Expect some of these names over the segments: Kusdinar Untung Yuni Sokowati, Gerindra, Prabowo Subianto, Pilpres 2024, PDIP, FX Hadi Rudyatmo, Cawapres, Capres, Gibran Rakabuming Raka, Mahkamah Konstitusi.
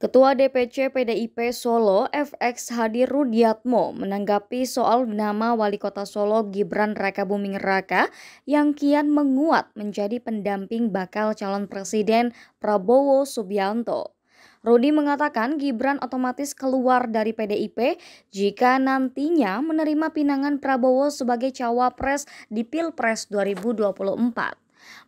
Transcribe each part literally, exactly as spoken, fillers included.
Ketua D P C P D I P Solo F X Hadi Rudyatmo menanggapi soal nama Wali Kota Solo Gibran Rakabuming Raka yang kian menguat menjadi pendamping bakal calon presiden Prabowo Subianto. Rudy mengatakan Gibran otomatis keluar dari P D I P jika nantinya menerima pinangan Prabowo sebagai cawapres di Pilpres dua ribu dua puluh empat.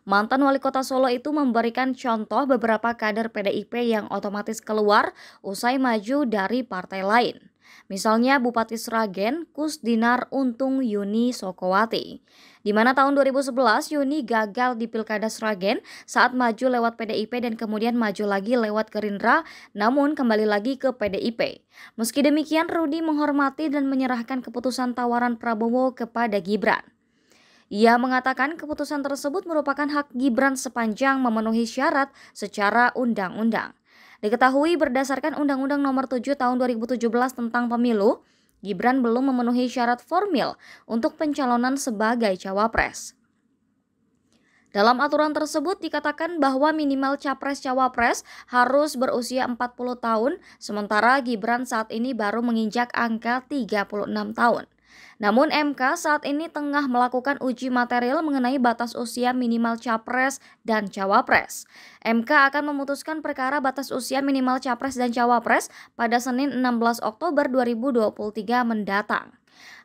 Mantan wali kota Solo itu memberikan contoh beberapa kader P D I P yang otomatis keluar usai maju dari partai lain. Misalnya Bupati Sragen Kusdinar Untung Yuni Sokowati, di mana tahun dua ribu sebelas Yuni gagal di Pilkada Sragen saat maju lewat P D I P dan kemudian maju lagi lewat Gerindra, namun kembali lagi ke P D I P. Meski demikian, Rudy menghormati dan menyerahkan keputusan tawaran Prabowo kepada Gibran. Ia mengatakan keputusan tersebut merupakan hak Gibran sepanjang memenuhi syarat secara undang-undang. Diketahui berdasarkan Undang-Undang Nomor tujuh Tahun dua ribu tujuh belas tentang Pemilu, Gibran belum memenuhi syarat formil untuk pencalonan sebagai cawapres. Dalam aturan tersebut dikatakan bahwa minimal capres-cawapres harus berusia empat puluh tahun, sementara Gibran saat ini baru menginjak angka tiga puluh enam tahun. Namun M K saat ini tengah melakukan uji material mengenai batas usia minimal capres dan cawapres. M K akan memutuskan perkara batas usia minimal capres dan cawapres pada Senin enam belas Oktober dua ribu dua puluh tiga mendatang.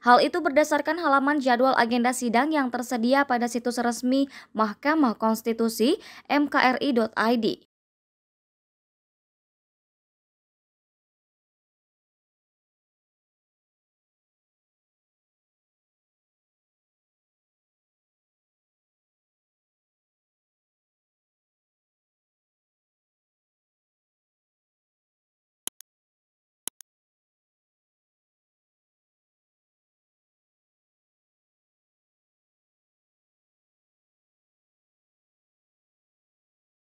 Hal itu berdasarkan halaman jadwal agenda sidang yang tersedia pada situs resmi Mahkamah Konstitusi m k r i titik i d.